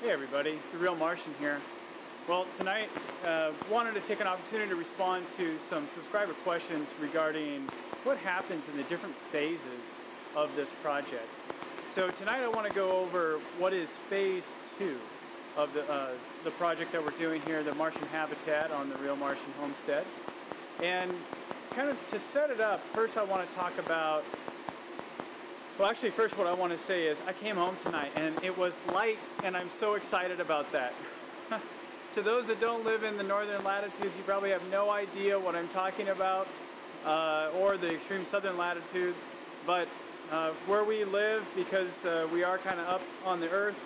Hey everybody, the Real Martian here. Well, tonight wanted to take an opportunity to respond to some subscriber questions regarding what happens in the different phases of this project. So tonight I want to go over what is phase 2 of the project that we're doing here, the Martian Habitat on the Real Martian Homestead. And kind of to set it up, first I want to talk about, well, actually, first what I want to say is I came home tonight and it was light and I'm so excited about that. To those that don't live in the northern latitudes, you probably have no idea what I'm talking about, or the extreme southern latitudes, but where we live, because we are kind of up on the earth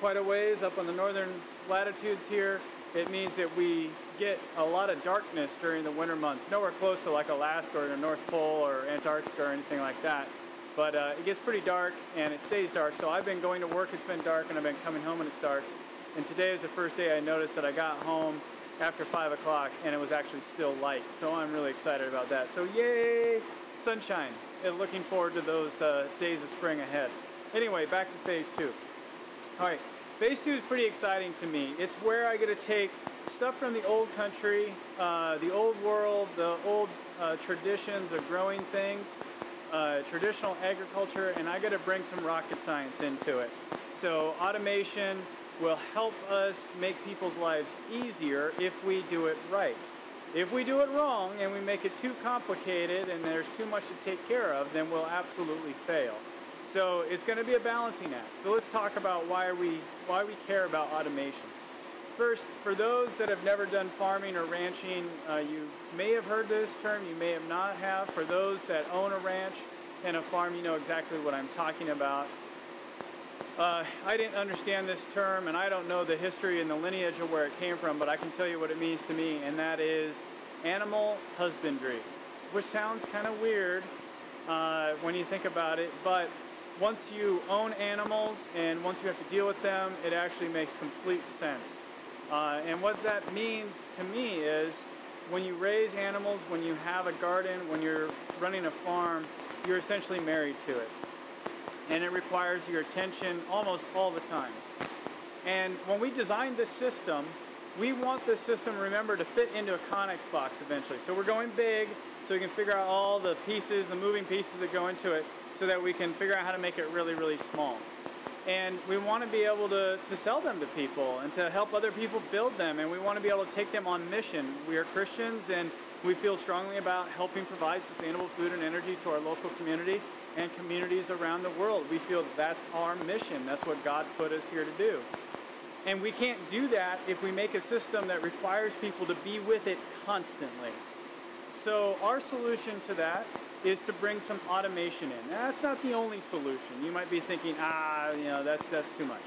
quite a ways, up on the northern latitudes here, it means that we get a lot of darkness during the winter months. Nowhere close to like Alaska or the North Pole or Antarctica or anything like that. But it gets pretty dark, and it stays dark, so I've been going to work, it's been dark, and I've been coming home and it's dark. And today is the first day I noticed that I got home after 5 o'clock, and it was actually still light, so I'm really excited about that. So yay! Sunshine! And looking forward to those days of spring ahead. Anyway, back to phase 2. Alright, phase 2 is pretty exciting to me. It's where I get to take stuff from the old country, the old world, the old traditions of growing things, traditional agriculture, and I got to bring some rocket science into it. So automation will help us make people's lives easier if we do it right. If we do it wrong and we make it too complicated and there's too much to take care of, then we'll absolutely fail. So it's going to be a balancing act. So let's talk about why we care about automation. First, for those that have never done farming or ranching, you may have heard this term, you may have not have. For those that own a ranch and a farm, you know exactly what I'm talking about. I didn't understand this term, and I don't know the history and the lineage of where it came from, but I can tell you what it means to me, and that is animal husbandry, which sounds kind of weird when you think about it, but once you own animals and once you have to deal with them, it actually makes complete sense. And what that means to me is when you raise animals, when you have a garden, when you're running a farm, you're essentially married to it. And it requires your attention almost all the time. And when we designed this system, we want this system, remember, to fit into a Connex box eventually. So we're going big so we can figure out all the pieces, the moving pieces that go into it, so that we can figure out how to make it really, really small. And we want to be able to sell them to people and to help other people build them, and we want to be able to take them on mission. We are Christians and we feel strongly about helping provide sustainable food and energy to our local community and communities around the world. We feel that's our mission. That's what God put us here to do. And we can't do that if we make a system that requires people to be with it constantly. So our solution to that is to bring some automation in. Now, that's not the only solution. You might be thinking, you know, that's too much.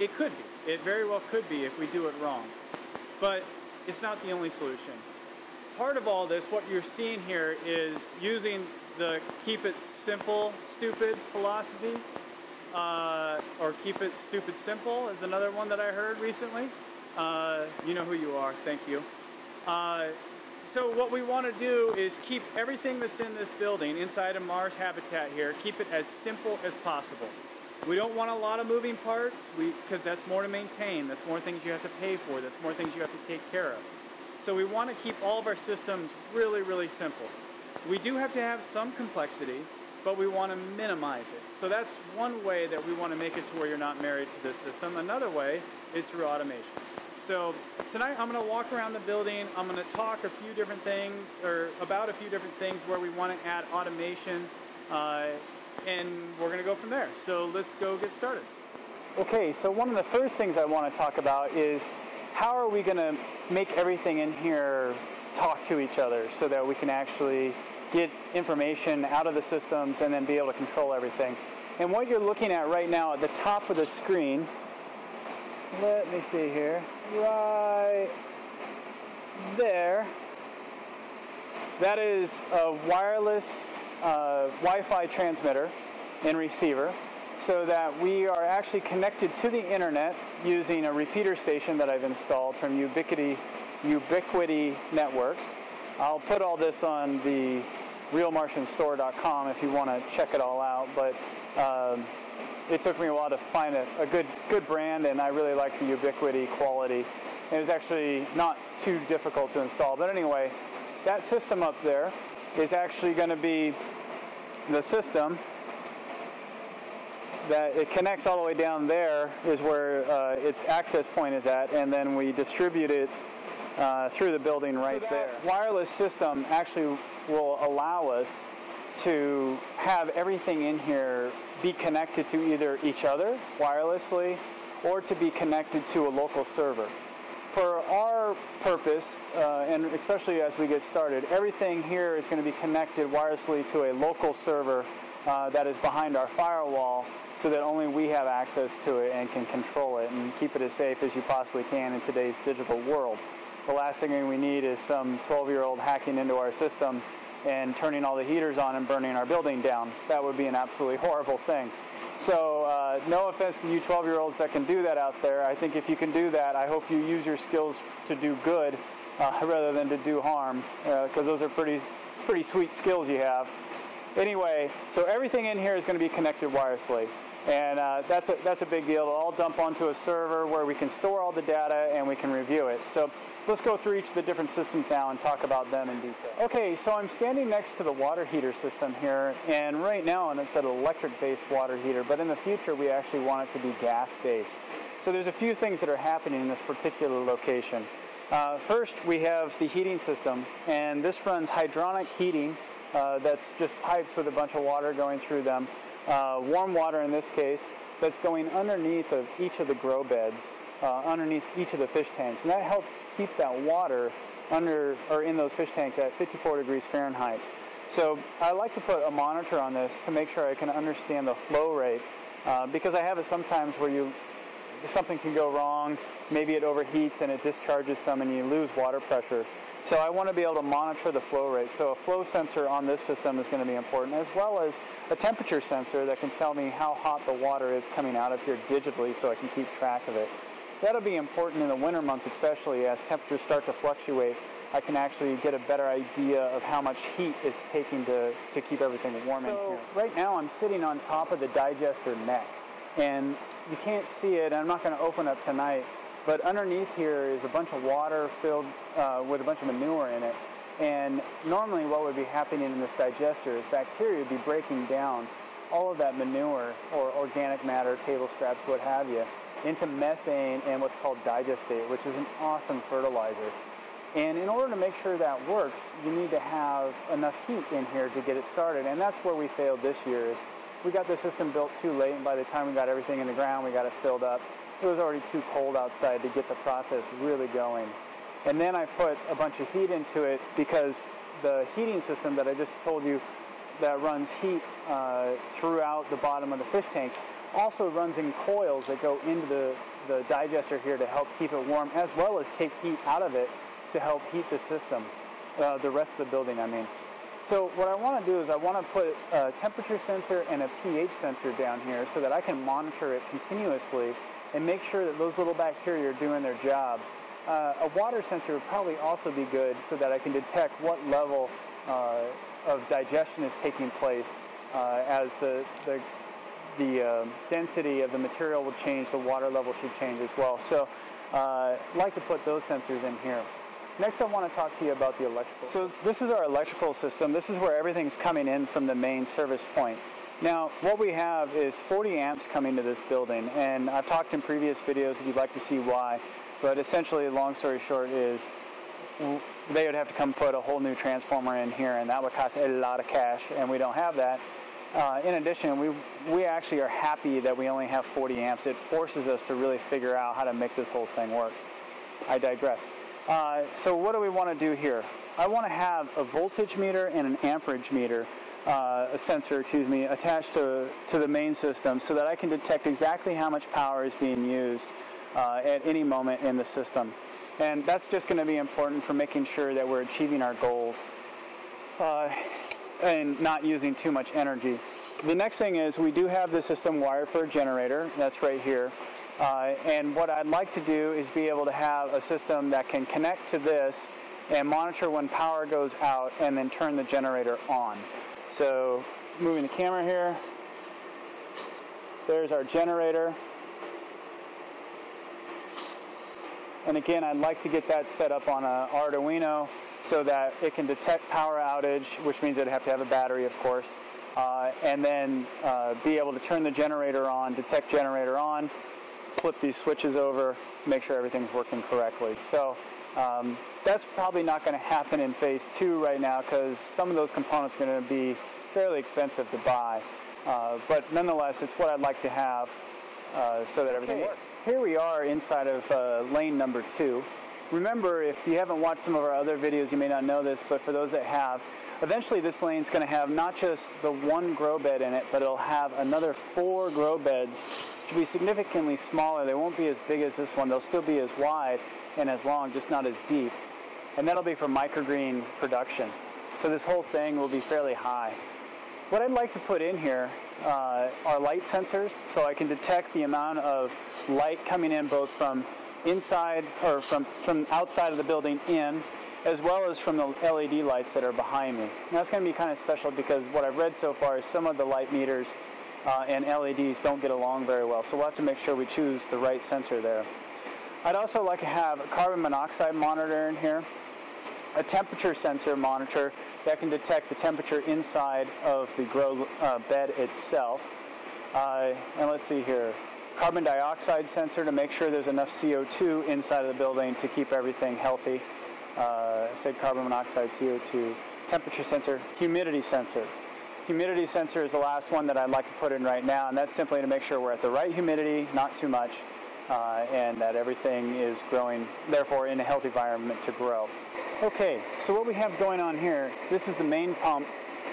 It could be. It very well could be if we do it wrong. But it's not the only solution. Part of all this, what you're seeing here, is using the keep it simple, stupid philosophy, or keep it stupid simple is another one that I heard recently. You know who you are, thank you. So what we want to do is keep everything that's in this building, inside of Mars Habitat here, keep it as simple as possible. We don't want a lot of moving parts, because that's more to maintain, that's more things you have to pay for, that's more things you have to take care of. So we want to keep all of our systems really, really simple. We do have to have some complexity, but we want to minimize it. So that's one way that we want to make it to where you're not married to this system. Another way is through automation. So tonight I'm going to walk around the building, I'm going to talk a few different things, or about a few different things where we want to add automation, and we're going to go from there. So let's go get started. Okay, so one of the first things I want to talk about is how are we going to make everything in here talk to each other so that we can actually get information out of the systems and then be able to control everything. And what you're looking at right now at the top of the screen, let me see here, right there, that is a wireless Wi-Fi transmitter and receiver, so that we are actually connected to the internet using a repeater station that I've installed from Ubiquiti Networks. I'll put all this on the realmartianstore.com if you want to check it all out, but it took me a while to find a good brand, and I really like the Ubiquiti quality. And it was actually not too difficult to install. But anyway, that system up there is actually going to be the system that it connects all the way down. There is where its access point is at, and then we distribute it through the building right there. That wireless system actually will allow us to have everything in here be connected to either each other wirelessly or to be connected to a local server. For our purpose, and especially as we get started, everything here is going to be connected wirelessly to a local server that is behind our firewall, so that only we have access to it and can control it and keep it as safe as you possibly can in today's digital world. The last thing we need is some 12-year-old hacking into our system and turning all the heaters on and burning our building down. That would be an absolutely horrible thing. So no offense to you 12-year-olds that can do that out there. I think if you can do that, I hope you use your skills to do good rather than to do harm, because those are pretty sweet skills you have. Anyway, so everything in here is going to be connected wirelessly, and that's a big deal. It'll all dump onto a server where we can store all the data and we can review it. So let's go through each of the different systems now and talk about them in detail. Okay, so I'm standing next to the water heater system here, and right now, and it's an electric-based water heater, but in the future we actually want it to be gas-based. So there's a few things that are happening in this particular location. First, we have the heating system, and this runs hydronic heating. That's just pipes with a bunch of water going through them. Warm water in this case, that's going underneath of each of the grow beds. Underneath each of the fish tanks, and that helps keep that water under or in those fish tanks at 54 degrees Fahrenheit. So I like to put a monitor on this to make sure I can understand the flow rate, because I have it sometimes where something can go wrong. Maybe it overheats and it discharges some and you lose water pressure. So I want to be able to monitor the flow rate. So a flow sensor on this system is going to be important, as well as a temperature sensor that can tell me how hot the water is coming out of here digitally, so I can keep track of it. That'll be important in the winter months, especially as temperatures start to fluctuate. I can actually get a better idea of how much heat it's taking to keep everything warm in here. Right now I'm sitting on top of the digester neck, and you can't see it, and I'm not going to open up tonight, but underneath here is a bunch of water filled with a bunch of manure in it. And normally what would be happening in this digester is bacteria would be breaking down all of that manure or organic matter, table scraps, what have you, into methane and what's called digestate, which is an awesome fertilizer. And in order to make sure that works, you need to have enough heat in here to get it started, and that's where we failed this year. Is we got the system built too late, and by the time we got everything in the ground, we got it filled up, it was already too cold outside to get the process really going. And then I put a bunch of heat into it, because the heating system that I just told you that runs heat throughout the bottom of the fish tanks also runs in coils that go into the digester here to help keep it warm, as well as take heat out of it to help heat the system, the rest of the building, I mean. So what I want to do is I want to put a temperature sensor and a pH sensor down here so that I can monitor it continuously and make sure that those little bacteria are doing their job. A water sensor would probably also be good so that I can detect what level of digestion is taking place as the density of the material will change, the water level should change as well. So I'd like to put those sensors in here. Next I want to talk to you about the electrical. So this is our electrical system. This is where everything's coming in from the main service point. Now what we have is 40 amps coming to this building, and I've talked in previous videos if you'd like to see why, but essentially long story short is they would have to come put a whole new transformer in here, and that would cost a lot of cash, and we don't have that. In addition, we actually are happy that we only have 40 amps. It forces us to really figure out how to make this whole thing work. I digress. So what do we want to do here? I want to have a voltage meter and an amperage meter, a sensor, excuse me, attached to the main system so that I can detect exactly how much power is being used at any moment in the system. And that's just going to be important for making sure that we're achieving our goals. And not using too much energy. The next thing is we do have the system wired for a generator. That's right here. And what I'd like to do is be able to have a system that can connect to this and monitor when power goes out and then turn the generator on. So moving the camera here. There's our generator. And again, I'd like to get that set up on an Arduino so that it can detect power outage, which means it'd have to have a battery, of course, and then be able to turn the generator on, detect generator on, flip these switches over, make sure everything's working correctly. So that's probably not going to happen in phase two right now because some of those components are going to be fairly expensive to buy. But nonetheless, it's what I'd like to have so that everything works. Here we are inside of lane number 2. Remember, if you haven't watched some of our other videos, you may not know this, but for those that have, eventually this lane's going to have not just the one grow bed in it, but it'll have another 4 grow beds, which will be significantly smaller. They won't be as big as this one. They'll still be as wide and as long, just not as deep. And that'll be for microgreen production. So this whole thing will be fairly high. What I'd like to put in here are light sensors, so I can detect the amount of light coming in both from inside or from outside of the building in, as well as from the LED lights that are behind me. And that's going to be kind of special because what I've read so far is some of the light meters and LEDs don't get along very well, so we'll have to make sure we choose the right sensor there. I'd also like to have a carbon monoxide monitor in here, a temperature sensor monitor that can detect the temperature inside of the grow bed itself, and let's see here, carbon dioxide sensor to make sure there's enough CO2 inside of the building to keep everything healthy. I said carbon monoxide, CO2, temperature sensor, humidity sensor. Humidity sensor is the last one that I'd like to put in right now, and that's simply to make sure we're at the right humidity, not too much, and that everything is growing, therefore in a healthy environment to grow. Okay, so what we have going on here, this is the main pump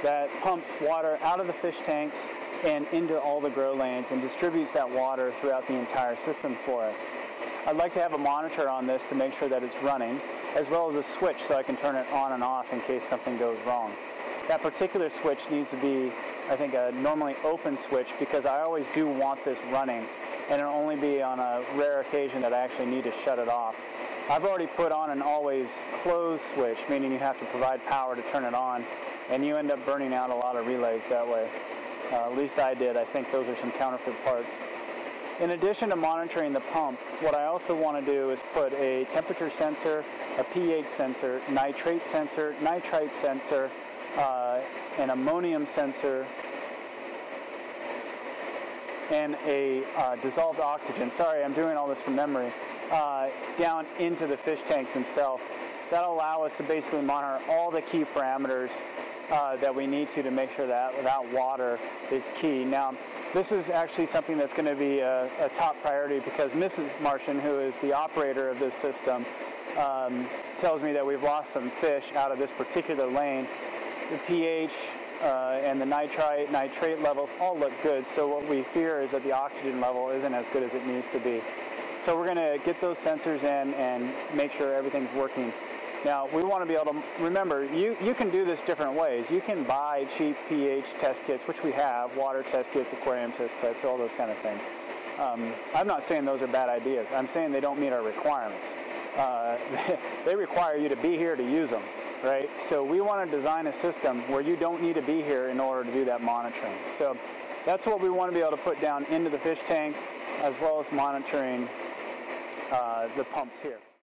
that pumps water out of the fish tanks and into all the grow lanes and distributes that water throughout the entire system for us. I'd like to have a monitor on this to make sure that it's running, as well as a switch so I can turn it on and off in case something goes wrong. That particular switch needs to be, I think, a normally open switch because I always do want this running, and it'll only be on a rare occasion that I actually need to shut it off. I've already put on an always closed switch, meaning you have to provide power to turn it on, and you end up burning out a lot of relays that way. At least I did. I think those are some counterfeit parts. In addition to monitoring the pump, what I also want to do is put a temperature sensor, a pH sensor, nitrate sensor, nitrite sensor, an ammonium sensor, and a dissolved oxygen. Sorry, I'm doing all this from memory. Down into the fish tanks themselves. That'll allow us to basically monitor all the key parameters that we need to make sure that without water is key. Now, this is actually something that's going to be a top priority because Mrs. Martian, who is the operator of this system, tells me that we've lost some fish out of this particular lane. The pH and the nitrate levels all look good, so what we fear is that the oxygen level isn't as good as it needs to be. So we're going to get those sensors in and make sure everything's working. Now, we want to be able to, remember, you can do this different ways. You can buy cheap pH test kits, which we have, water test kits, aquarium test kits, all those kind of things. I'm not saying those are bad ideas. I'm saying they don't meet our requirements. They require you to be here to use them, right? So we want to design a system where you don't need to be here in order to do that monitoring. So that's what we want to be able to put down into the fish tanks, as well as monitoring the pumps here.